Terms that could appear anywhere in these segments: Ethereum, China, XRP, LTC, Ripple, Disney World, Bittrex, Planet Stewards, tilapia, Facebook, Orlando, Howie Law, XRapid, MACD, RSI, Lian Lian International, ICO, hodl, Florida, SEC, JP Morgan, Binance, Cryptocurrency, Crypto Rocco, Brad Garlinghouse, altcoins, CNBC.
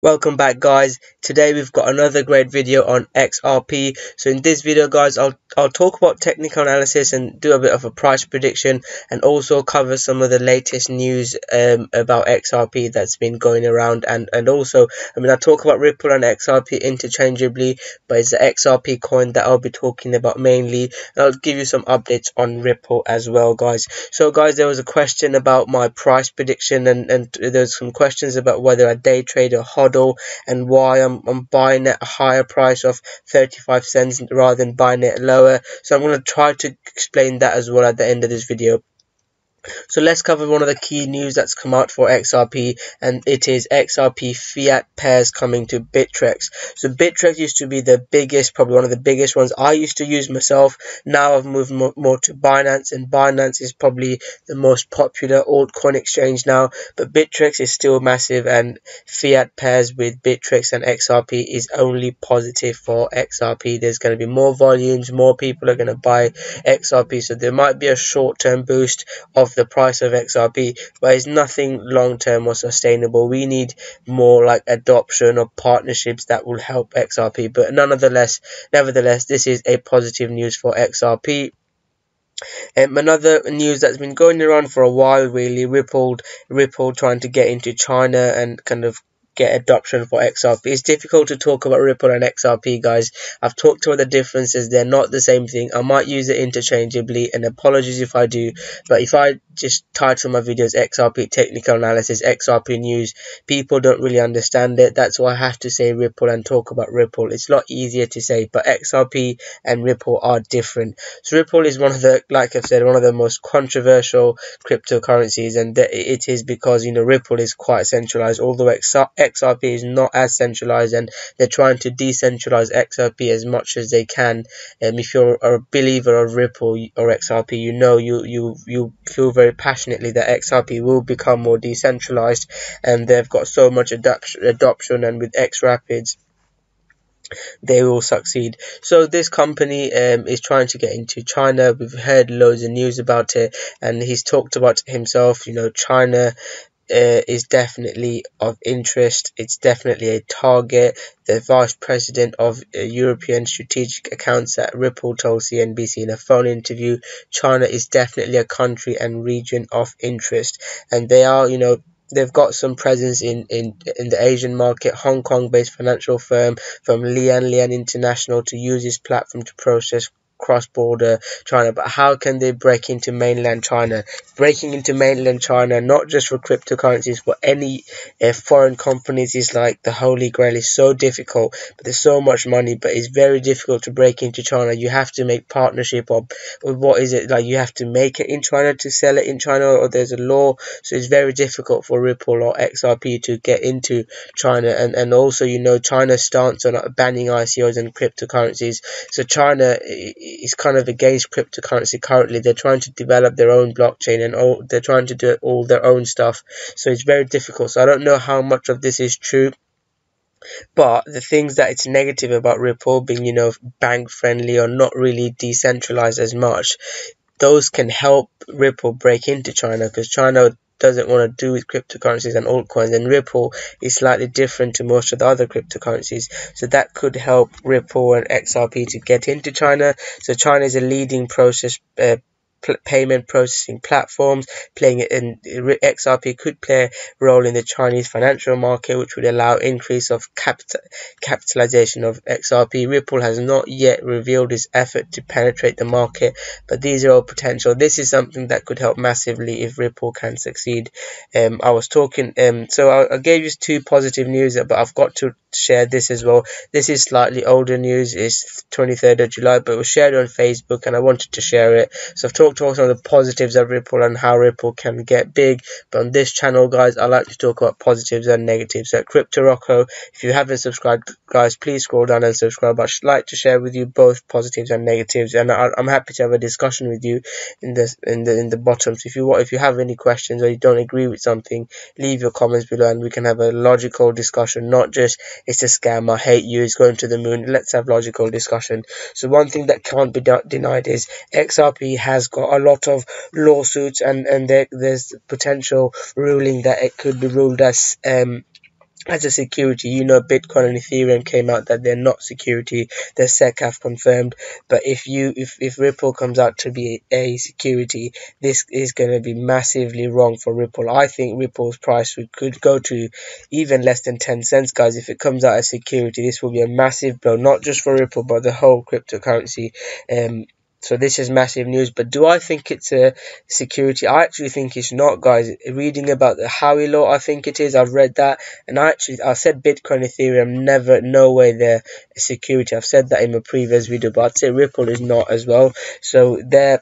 Welcome back, guys. Today we've got another great video on XRP. So in this video, guys, I'll talk about technical analysis and do a bit of a price prediction, and also cover some of the latest news about XRP that's been going around, and also I talk about Ripple and XRP interchangeably, but it's the XRP coin that I'll be talking about mainly, and I'll give you some updates on Ripple as well, guys. So guys, there was a question about my price prediction, and there's some questions about whether I day trade or hodl, and why I'm buying at a higher price of 35 cents rather than buying it lower. So I'm going to try to explain that as well at the end of this video. So let's cover one of the key news that's come out for XRP, and it is XRP fiat pairs coming to Bittrex. So Bittrex used to be the biggest, probably one of the biggest ones I used to use myself. Now I've moved more to Binance, and Binance is probably the most popular altcoin exchange now. But Bittrex is still massive, and fiat pairs with Bittrex and XRP is only positive for XRP. There's going to be more volumes, more people are going to buy XRP, so there might be a short-term boost of the price of XRP, but it's nothing long-term or sustainable. We need more like adoption or partnerships that will help XRP. But nevertheless, this is a positive news for XRP. Another news that's been going around for a while, really, Ripple trying to get into China and kind of get adoption for XRP. It's difficult to talk about Ripple and XRP, guys. I've talked about the differences. They're not the same thing. I might use it interchangeably, and apologies if I do, but if I just title my videos XRP technical analysis, XRP news, people don't really understand it. That's why I have to say Ripple and talk about Ripple. It's a lot easier to say, but XRP and Ripple are different. So Ripple is one of the, like I've said, one of the most controversial cryptocurrencies, and it is because, you know, Ripple is quite centralized, although XRP is not as centralized, and they're trying to decentralize XRP as much as they can. If you're a believer of Ripple or XRP, you know you feel very passionately that XRP will become more decentralized, and they've got so much adoption, and with XRapid, they will succeed. So this company is trying to get into China. We've heard loads of news about it, and he's talked about it himself. You know, China is definitely of interest. It's definitely a target. The vice president of European strategic accounts at Ripple told CNBC in a phone interview, China is definitely a country and region of interest, and they are, you know, they've got some presence in the Asian market. Hong Kong-based financial firm from Lian Lian International to use this platform to process cross-border China. But how can they break into mainland China? Breaking into mainland China, not just for cryptocurrencies, but any foreign companies, is like the holy grail. Is so difficult, but there's so much money, but it's very difficult to break into China. You have to make partnership, or what is it, like you have to make it in China to sell it in China, or there's a law. So it's very difficult for Ripple or XRP to get into China, and also, you know, China's stance on banning ICOs and cryptocurrencies. So China is kind of against cryptocurrency currently. They're trying to develop their own blockchain, and they're trying to do all their own stuff. So it's very difficult. So I don't know how much of this is true, but the things that it's negative about Ripple being, you know, bank friendly or not really decentralized as much, those can help Ripple break into China, because China doesn't want to do with cryptocurrencies and altcoins, and Ripple is slightly different to most of the other cryptocurrencies. So that could help Ripple and XRP to get into China. So China is a leading payment processing platforms, playing it in XRP could play a role in the Chinese financial market, which would allow increase of capitalization of XRP. Ripple has not yet revealed its effort to penetrate the market, but these are all potential. This is something that could help massively if Ripple can succeed. I gave you two positive news, but I've got to share this as well. This is slightly older news. It's 23rd of July, but it was shared on Facebook, and I wanted to share it. So I've talked about some of the positives of Ripple and how Ripple can get big, but on this channel, guys, I like to talk about positives and negatives. So at Crypto Rocco, if you haven't subscribed, guys, please scroll down and subscribe. I'd like to share with you both positives and negatives, and I'm happy to have a discussion with you in the bottom. So if you have any questions or you don't agree with something, leave your comments below, and we can have a logical discussion, not just it's a scam, I hate you, it's going to the moon. Let's have logical discussion. So one thing that can't be denied is XRP has got a lot of lawsuits, and there's potential ruling that it could be ruled as as a security. You know, Bitcoin and Ethereum came out that they're not security. They're SECAF confirmed. But if Ripple comes out to be a security, this is going to be massively wrong for Ripple. I think Ripple's price could go to even less than 10 cents, guys. If it comes out as security, this will be a massive blow, not just for Ripple, but the whole cryptocurrency. So this is massive news. But do I think it's a security? I actually think it's not, guys. Reading about the Howie Law, I think it is. I've read that. And I said Bitcoin, Ethereum, never, no way they're a security. I've said that in my previous video, but I'd say Ripple is not as well. So they're...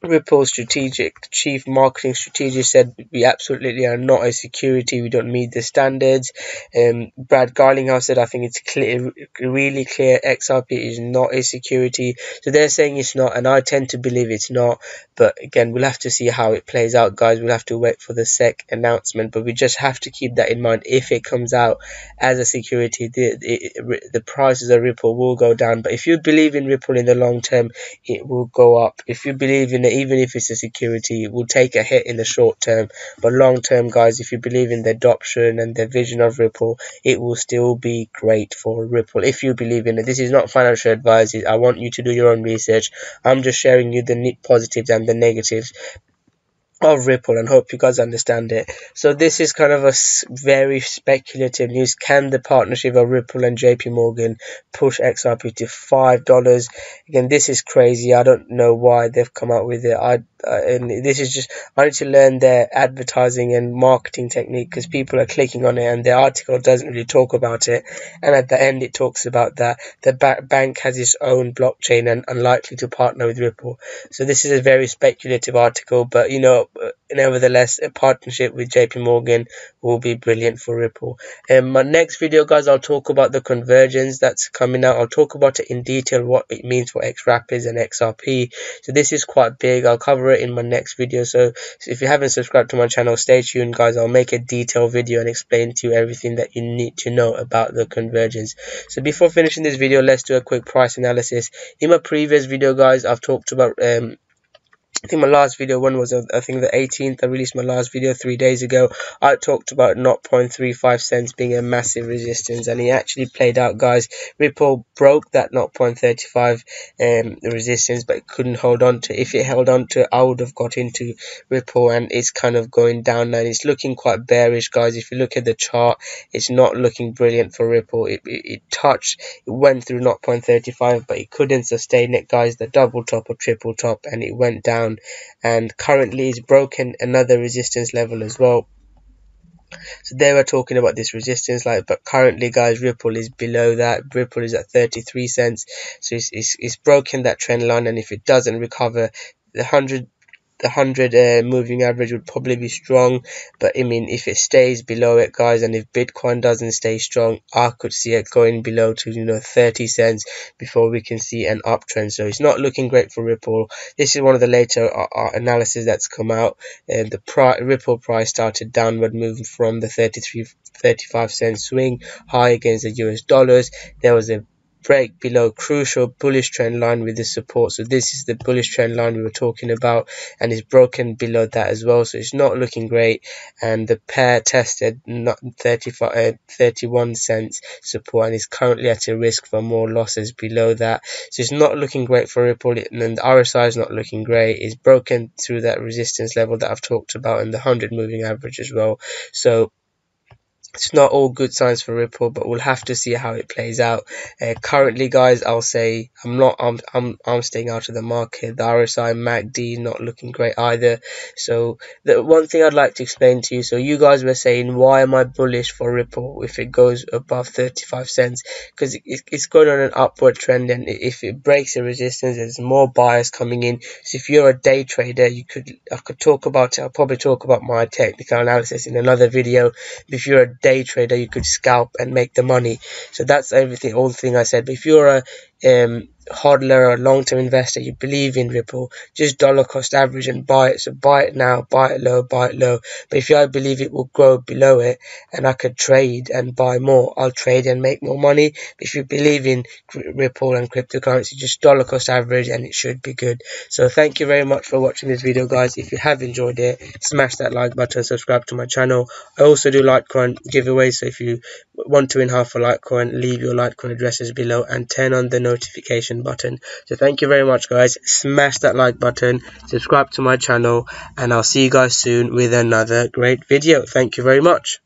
Ripple's chief marketing strategist said we absolutely are not a security, we don't meet the standards. Brad Garlinghouse said, I think it's clear, really clear, XRP is not a security. So they're saying it's not, and I tend to believe it's not. But again, we'll have to see how it plays out, guys. We'll have to wait for the SEC announcement, but we just have to keep that in mind. If it comes out as a security, the prices of Ripple will go down. But if you believe in Ripple in the long term, it will go up. If you believe in it, even if it's a security, it will take a hit in the short term, but long term, guys, if you believe in the adoption and the vision of Ripple, it will still be great for Ripple if you believe in it. This is not financial advice. I want you to do your own research. I'm just sharing you the positives and the negatives of Ripple, and hope you guys understand it. So this is kind of a very speculative news. Can the partnership of Ripple and JP Morgan push XRP to $5? Again, this is crazy. I don't know why they've come out with it. And this is just, I need to learn their advertising and marketing technique, because people are clicking on it and the article doesn't really talk about it, and at the end it talks about that the bank has its own blockchain and unlikely to partner with Ripple. So this is a very speculative article, but you know, nevertheless, a partnership with JP Morgan will be brilliant for Ripple. In my next video, guys, I'll talk about the convergence that's coming out. I'll talk about it in detail, what it means for XRapid and XRP. So this is quite big. I'll cover it in my next video. So if you haven't subscribed to my channel, stay tuned, guys. I'll make a detailed video and explain to you everything that you need to know about the convergence. So before finishing this video, let's do a quick price analysis. In my previous video, guys, I've talked about I think my last video one was, I think, the 18th. I released my last video 3 days ago. I talked about 0.35 cents being a massive resistance, and it actually played out, guys. Ripple broke that 0.35 resistance, but couldn't hold on to it. If it held on to it, I would have got into Ripple, and it's kind of going down now, and it's looking quite bearish, guys. If you look at the chart, it's not looking brilliant for Ripple. It went through 0.35, but it couldn't sustain it, guys. The double top or triple top, and it went down. And currently it's broken another resistance level as well. So they were talking about this resistance, but currently, guys, Ripple is below that. Ripple is at 33 cents, so it's broken that trend line, and if it doesn't recover, the 100 moving average would probably be strong. But I mean, if it stays below it, guys, and if Bitcoin doesn't stay strong, I could see it going below to 30 cents before we can see an uptrend. So it's not looking great for Ripple. This is one of the later analysis that's come out, and Ripple price started downward moving from the 35 cent swing high against the US dollars. There was a break below crucial bullish trend line with the support. So this is the bullish trend line we were talking about, and it's broken below that as well. So it's not looking great, and the pair tested not 31 cents support, and is currently at a risk for more losses below that. So it's not looking great for Ripple, and the RSI is not looking great. It's broken through that resistance level that I've talked about, and the 100 moving average as well. So it's not all good signs for Ripple, but we'll have to see how it plays out. Currently, guys, I'll say I'm staying out of the market. The RSI MACD not looking great either. So the one thing I'd like to explain to you. So you guys were saying, why am I bullish for Ripple if it goes above 35 cents? Because it's going on an upward trend, and if it breaks the resistance, there's more buyers coming in. So if you're a day trader, I could talk about it. I'll probably talk about my technical analysis in another video. If you're a day trader, you could scalp and make the money. So that's everything, all the thing I said. But if you're a hodler or a long-term investor, you believe in Ripple, just dollar cost average and buy it. So buy it now, buy it low. But if I believe it will grow below it and I could trade and buy more, I'll trade and make more money. But if you believe in Ripple and cryptocurrency, just dollar cost average and it should be good. So thank you very much for watching this video, guys. If you have enjoyed it, smash that like button, subscribe to my channel. I also do Litecoin giveaways, so if you want to win half a Litecoin, leave your Litecoin addresses below and turn on the notification button. So thank you very much, guys. Smash that like button, subscribe to my channel, and I'll see you guys soon with another great video. Thank you very much.